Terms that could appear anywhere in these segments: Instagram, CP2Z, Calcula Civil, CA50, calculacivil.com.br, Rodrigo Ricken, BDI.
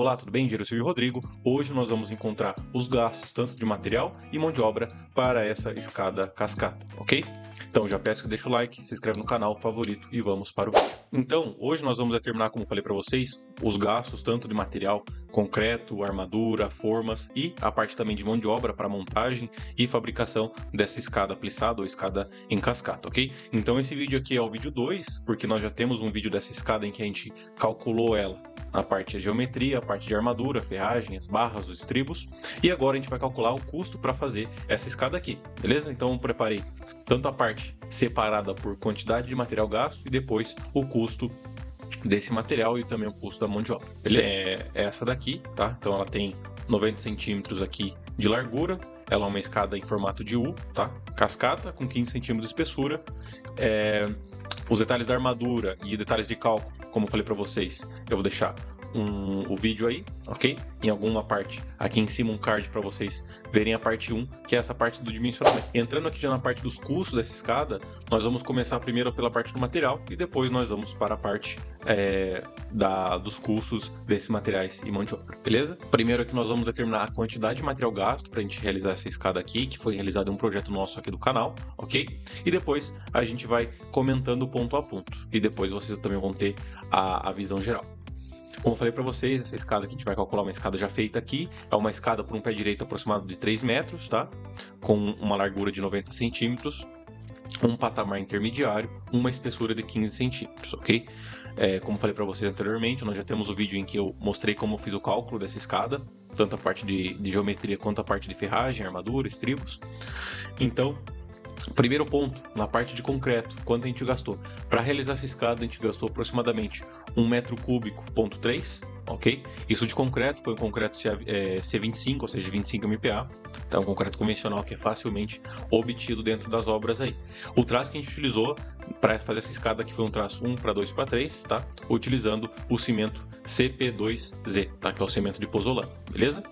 Olá, tudo bem? Engenheiro Civil Rodrigo. Hoje nós vamos encontrar os gastos tanto de material e mão de obra para essa escada cascata, ok? Então já peço que deixe o like, se inscreve no canal, favorito e vamos para o vídeo. Então hoje nós vamos determinar, como falei para vocês, os gastos tanto de material, concreto, armadura, formas e a parte também de mão de obra para montagem e fabricação dessa escada plissada ou escada em cascata, ok? Então esse vídeo aqui é o vídeo 2, porque nós já temos um vídeo dessa escada em que a gente calculou ela na parte de geometria, a parte de armadura, ferragem, as barras, os estribos, e agora a gente vai calcular o custo para fazer essa escada aqui, beleza? Então eu preparei tanto a parte separada por quantidade de material gasto e depois o custo desse material e também o custo da mão de obra. É essa daqui, tá? Então ela tem 90 centímetros aqui de largura, ela é uma escada em formato de U, tá? Cascata com 15 centímetros de espessura. Os detalhes da armadura e detalhes de cálculo, como eu falei para vocês, eu vou deixar o vídeo aí, ok? Em alguma parte, aqui em cima um card para vocês verem a parte 1, que é essa parte do dimensionamento. Entrando aqui já na parte dos custos dessa escada, nós vamos começar primeiro pela parte do material e depois nós vamos para a parte dos custos desses materiais e mão de obra, beleza? Primeiro aqui nós vamos determinar a quantidade de material gasto para a gente realizar essa escada aqui, que foi realizado em um projeto nosso aqui do canal, ok? E depois a gente vai comentando ponto a ponto e depois vocês também vão ter a visão geral. Como eu falei para vocês, essa escada que a gente vai calcular, uma escada já feita aqui, é uma escada por um pé direito aproximado de 3 metros, tá? Com uma largura de 90 centímetros, um patamar intermediário, uma espessura de 15 centímetros, ok? Como eu falei para vocês anteriormente, nós já temos o vídeo em que eu mostrei como eu fiz o cálculo dessa escada, tanto a parte de geometria quanto a parte de ferragem, armadura, estribos. Então, primeiro ponto, na parte de concreto, quanto a gente gastou? Para realizar essa escada, a gente gastou aproximadamente 1 metro cúbico, 0,3, ok? Isso de concreto, foi um concreto C25, ou seja, 25 MPa, então um concreto convencional que é facilmente obtido dentro das obras aí. O traço que a gente utilizou para fazer essa escada aqui foi um traço 1:2:3, tá? Utilizando o cimento CP2Z, tá? Que é o cimento de pozolano, beleza?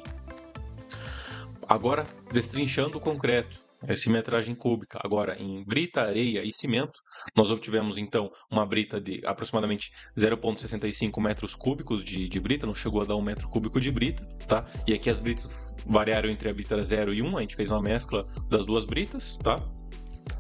Agora, destrinchando o concreto, essa metragem cúbica agora em brita, areia e cimento, nós obtivemos então uma brita de aproximadamente 0,65 metros cúbicos de brita, não chegou a dar 1 metro cúbico de brita, tá? E aqui as britas variaram entre a brita 0 e 1, a gente fez uma mescla das duas britas, tá?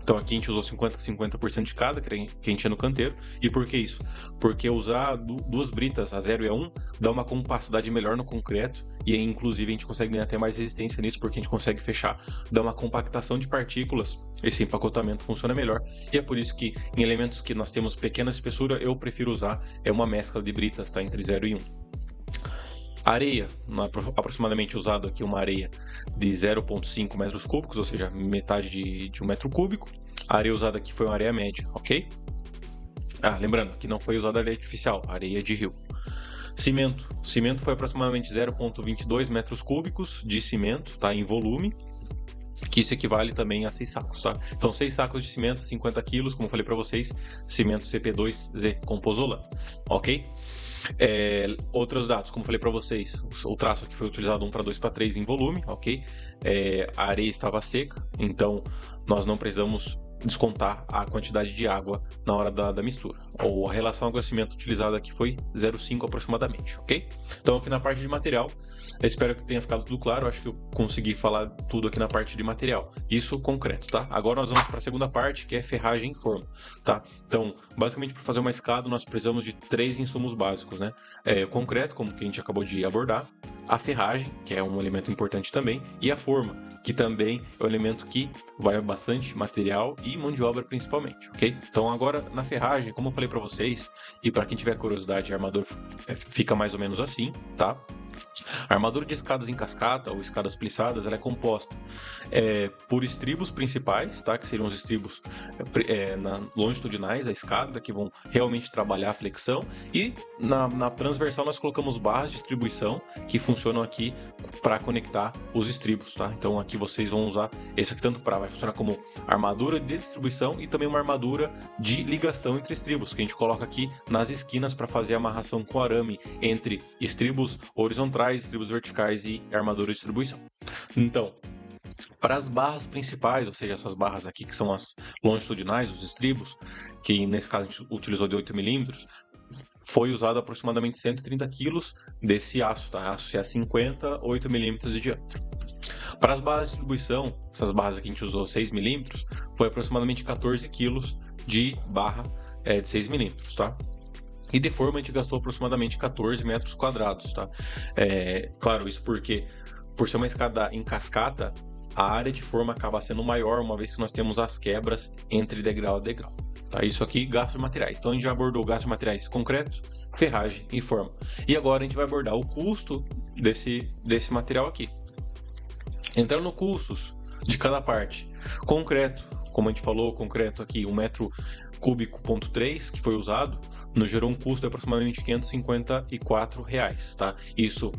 Então aqui a gente usou 50% de cada que a gente tinha no canteiro. E por que isso? Porque usar duas britas, a 0 e a 1, dá uma compacidade melhor no concreto. E aí, inclusive, a gente consegue ganhar até mais resistência nisso, porque a gente consegue fechar, dar uma compactação de partículas. Esse empacotamento funciona melhor. E é por isso que em elementos que nós temos pequena espessura, eu prefiro usar uma mescla de britas, tá? Entre 0 e 1. Areia, aproximadamente usado aqui uma areia de 0,5 metros cúbicos, ou seja, metade de 1 metro cúbico. A areia usada aqui foi uma areia média, ok? Ah, lembrando que não foi usada areia artificial, areia de rio. Cimento. Cimento foi aproximadamente 0,22 metros cúbicos de cimento, tá? Em volume, que isso equivale também a 6 sacos, tá? Então 6 sacos de cimento, 50 quilos, como eu falei para vocês, cimento CP2Z com pozolano, ok? Outros dados, como falei para vocês, o traço aqui foi utilizado 1:2:3 em volume, ok? A areia estava seca, então nós não precisamos descontar a quantidade de água na hora da mistura. Ou a relação água-cimento utilizada aqui foi 0,5 aproximadamente, ok? Então aqui na parte de material, espero que tenha ficado tudo claro, acho que eu consegui falar tudo aqui na parte de material. Isso concreto, tá? Agora nós vamos para a segunda parte, que é ferragem e forma, tá? Então, basicamente para fazer uma escada nós precisamos de 3 insumos básicos, né? O concreto, como que a gente acabou de abordar, a ferragem, que é um elemento importante também, e a forma, que também é um elemento que vai bastante material e mão de obra principalmente, ok? Então agora na ferragem, como eu falei para vocês, e para quem tiver curiosidade, armadura fica mais ou menos assim, tá? A armadura de escadas em cascata ou escadas plissadas, ela é composta por estribos principais, tá? Que seriam os estribos longitudinais, a escada, que vão realmente trabalhar a flexão. E na transversal nós colocamos barras de distribuição que funcionam aqui para conectar os estribos, tá? Então aqui vocês vão usar esse aqui tanto para, vai funcionar como armadura de distribuição e também uma armadura de ligação entre estribos, que a gente coloca aqui nas esquinas para fazer a amarração com arame entre estribos horizontais, estribos verticais e armadura de distribuição. Então, para as barras principais, ou seja, essas barras aqui que são as longitudinais, os estribos, que nesse caso a gente utilizou de 8 milímetros, foi usado aproximadamente 130 quilos desse aço, tá? Aço CA50, 8 milímetros de diâmetro. Para as barras de distribuição, essas barras aqui a gente usou 6 milímetros, foi aproximadamente 14 quilos de barra de 6 milímetros, tá? E de forma a gente gastou aproximadamente 14 metros quadrados, tá? Claro, isso porque, por ser uma escada em cascata, a área de forma acaba sendo maior, uma vez que nós temos as quebras entre degrau a degrau. Tá? Isso aqui, gasto de materiais. Então a gente já abordou gasto de materiais concreto, ferragem e forma. E agora a gente vai abordar o custo desse material aqui. Entrando no custos de cada parte. Concreto, como a gente falou, concreto aqui, 1 metro cúbico ponto 3 que foi usado, nos gerou um custo de aproximadamente R$554, tá? Isso,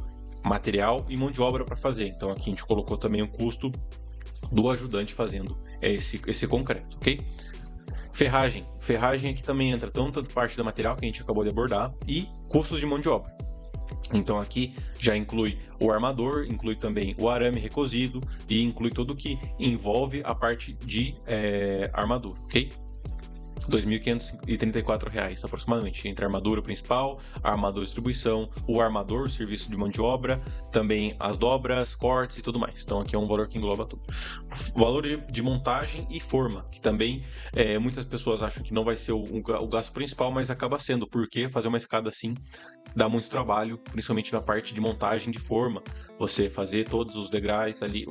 material e mão de obra para fazer. Então aqui a gente colocou também o custo do ajudante fazendo esse concreto, ok? Ferragem. Ferragem aqui também entra tanto parte do material que a gente acabou de abordar e custos de mão de obra. Então aqui já inclui o armador, inclui também o arame recosido e inclui tudo que envolve a parte de armadura, ok? R$ 2.534 aproximadamente, entre a armadura principal, a armadura de distribuição, o armador, o serviço de mão de obra, também as dobras, cortes e tudo mais. Então aqui é um valor que engloba tudo. Valor de montagem e forma, que também muitas pessoas acham que não vai ser o gasto principal, mas acaba sendo, porque fazer uma escada assim dá muito trabalho, principalmente na parte de montagem de forma. Você fazer todos os degraus ali,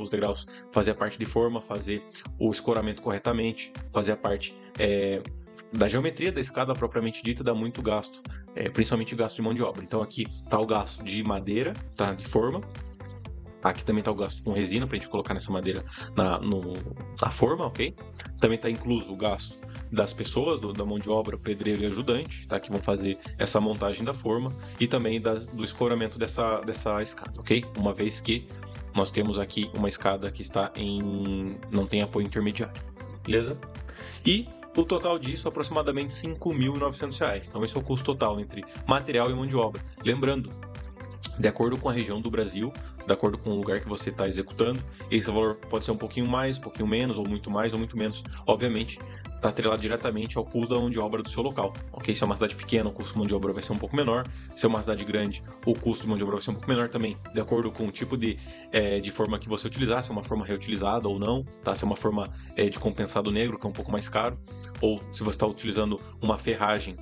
fazer a parte de forma, fazer o escoramento corretamente, fazer a parte da geometria da escada propriamente dita, dá muito gasto, principalmente gasto de mão de obra. Então aqui está o gasto de madeira, tá, de forma. Aqui também está o gasto com resina para a gente colocar nessa madeira na forma, ok? Também está incluso o gasto das pessoas, da mão de obra, pedreiro e ajudante, tá, que vão fazer essa montagem da forma e também do escoramento dessa escada, ok? Uma vez que nós temos aqui uma escada que está não tem apoio intermediário, beleza? E o total disso, aproximadamente R$ 5.900. Então esse é o custo total entre material e mão de obra. Lembrando, de acordo com a região do Brasil, de acordo com o lugar que você está executando, esse valor pode ser um pouquinho mais, um pouquinho menos, ou muito mais, ou muito menos. Obviamente, está atrelado diretamente ao custo da mão de obra do seu local. Okay? Se é uma cidade pequena, o custo de mão de obra vai ser um pouco menor. Se é uma cidade grande, o custo de mão de obra vai ser um pouco menor também, de acordo com o tipo de forma que você utilizar, se é uma forma reutilizada ou não, tá? Se é uma forma de compensado negro, que é um pouco mais caro, ou se você está utilizando uma ferragem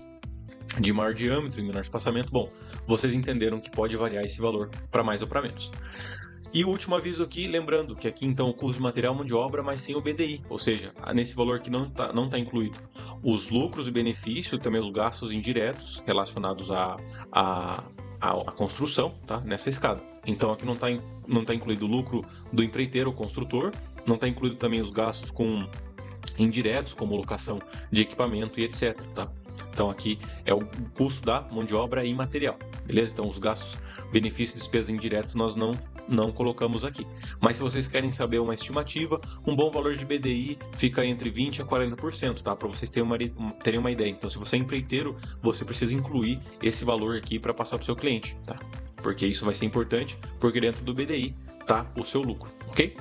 de maior diâmetro e menor espaçamento. Bom, vocês entenderam que pode variar esse valor para mais ou para menos. E o último aviso aqui, lembrando que aqui então o custo de material, mão de obra, mas sem o BDI, ou seja, nesse valor que não tá incluído os lucros e benefícios, também os gastos indiretos relacionados à construção, tá? Nessa escada. Então aqui não tá incluído o lucro do empreiteiro ou construtor, não está incluído também os gastos com indiretos, como locação de equipamento e etc, tá? Então aqui é o custo da mão de obra e material, beleza? Então os gastos, benefícios e despesas indiretas nós não colocamos aqui. Mas se vocês querem saber uma estimativa, um bom valor de BDI fica entre 20% a 40%, tá? Para vocês terem uma ideia. Então se você é empreiteiro, você precisa incluir esse valor aqui para passar para o seu cliente, tá? Porque isso vai ser importante, porque dentro do BDI tá o seu lucro, ok?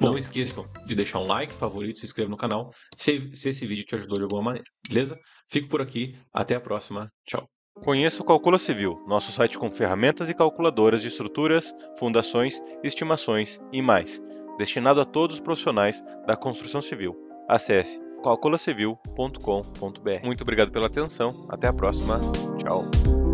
Bom, não esqueçam de deixar um like, favorito, se inscreva no canal, se esse vídeo te ajudou de alguma maneira, beleza? Fico por aqui, até a próxima, tchau! Conheça o Calcula Civil, nosso site com ferramentas e calculadoras de estruturas, fundações, estimações e mais, destinado a todos os profissionais da construção civil. Acesse calculacivil.com.br. Muito obrigado pela atenção, até a próxima, tchau!